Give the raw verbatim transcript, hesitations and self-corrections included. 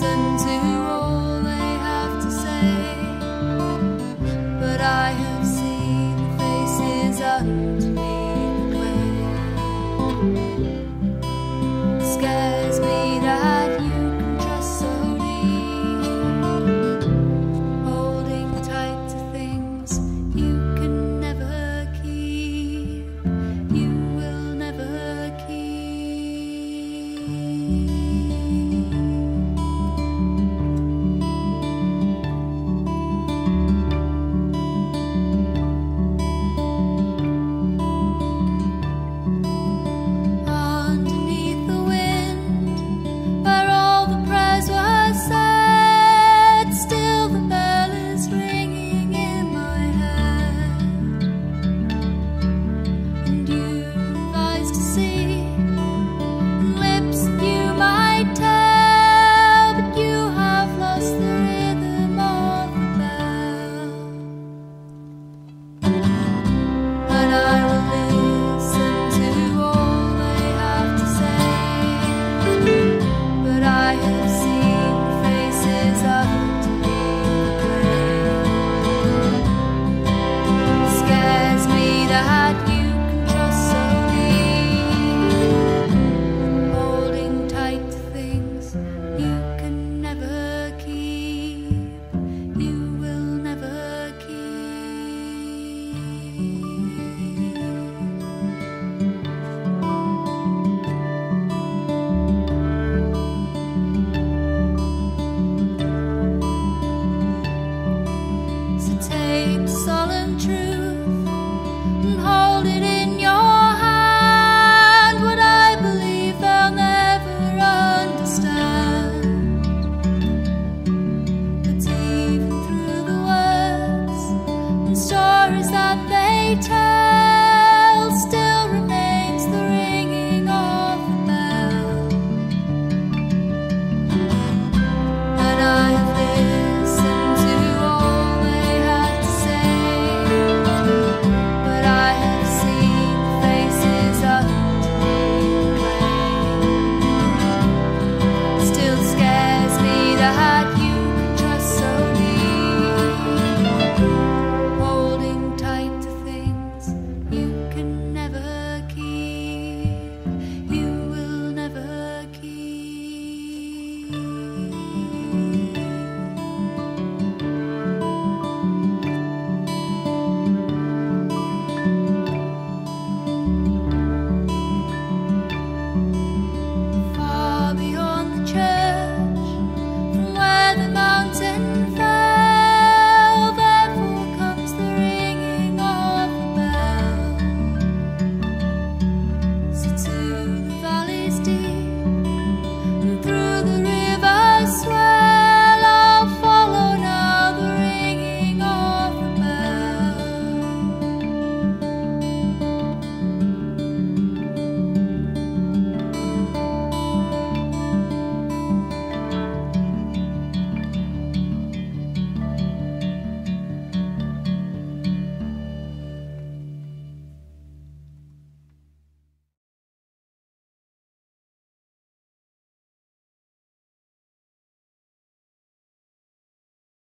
listen to